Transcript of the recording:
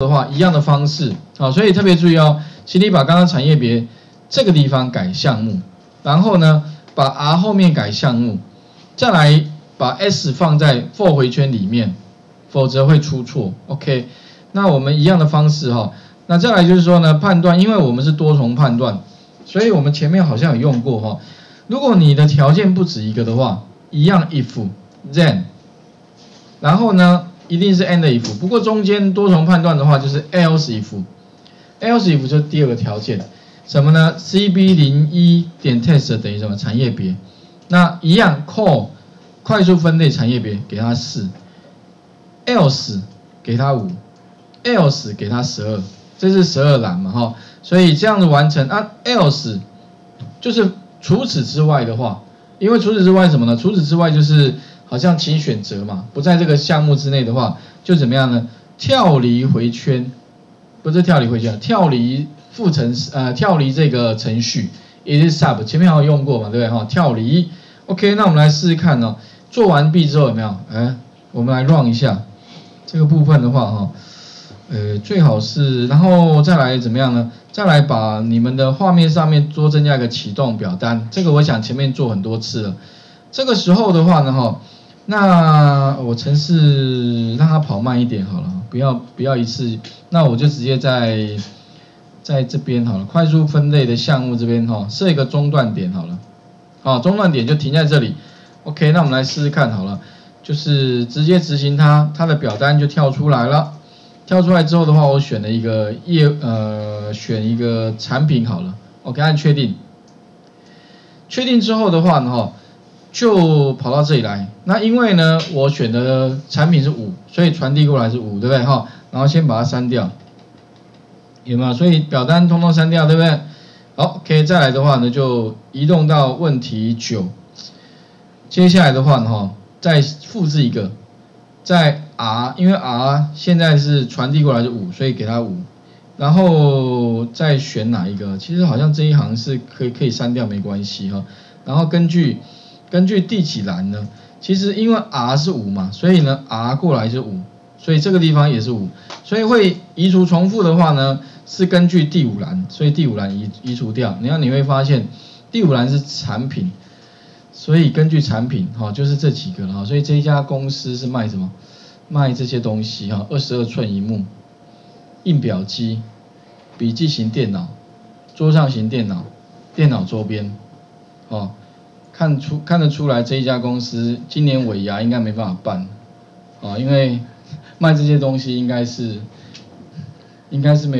的话，一样的方式啊，所以特别注意哦，请你把刚刚产业别这个地方改项目，然后呢，把 R 后面改项目，再来把 S 放在 for 回圈里面，否则会出错。OK， 那我们一样的方式哈、哦，那再来就是说呢，判断，因为我们是多重判断，所以我们前面好像有用过哈、哦。如果你的条件不止一个的话，一样 if then， 然后呢？ 一定是 and if， 不过中间多重判断的话就是 else if，else if 就是第二个条件，什么呢 ？CB01.test 等于什么？产业别，那一样 call 快速分类产业别，给它4 ，else 给它5 ，else 给它12，这是12栏嘛哈，所以这样子完成啊 ，else 就是除此之外的话，因为除此之外什么呢？除此之外就是。 好像请选择嘛，不在这个项目之内的话，就怎么样呢？跳离回圈，不是跳离回圈，跳离副程式，跳离这个程序 ，it is sub， 前面好像用过嘛，对不对哈？跳离 ，OK， 那我们来试试看哦。做完毕之后有没有？哎，我们来 run 一下这个部分的话哈，最好是，然后再来怎么样呢？再来把你们的画面上面多增加一个启动表单，这个我想前面做很多次了。这个时候的话呢哈。 那我程式让它跑慢一点好了，不要一次，那我就直接在这边好了，快速分类的项目这边哈，设一个中断点好了，好，中断点就停在这里 ，OK， 那我们来试试看好了，就是直接执行它，它的表单就跳出来了，跳出来之后的话，我选了一个选一个产品好了 ，OK， 按确定，确定之后的话呢哈。 就跑到这里来，那因为呢，我选的产品是5，所以传递过来是5，对不对哈？然后先把它删掉，有没有？所以表单通通删掉，对不对？好 ，OK， 再来的话呢，就移动到问题9，接下来的话呢，哈，再复制一个，在 R， 因为 R 现在是传递过来是5，所以给它5，然后再选哪一个？其实好像这一行是可以删掉，没关系哈。然后根据第几栏呢？其实因为 R 是5嘛，所以呢 R 过来是5，所以这个地方也是5，所以会移除重复的话呢，是根据第5栏，所以第5栏移除掉。然后你会发现第5栏是产品，所以根据产品哈、哦，就是这几个了哈、哦。所以这一家公司是卖什么？卖这些东西哈、哦，22寸萤幕、印表机、笔记型电脑、桌上型电脑、电脑周边，哦。 看得出来，这一家公司今年尾牙应该没办法办，啊，因为卖这些东西应该是没。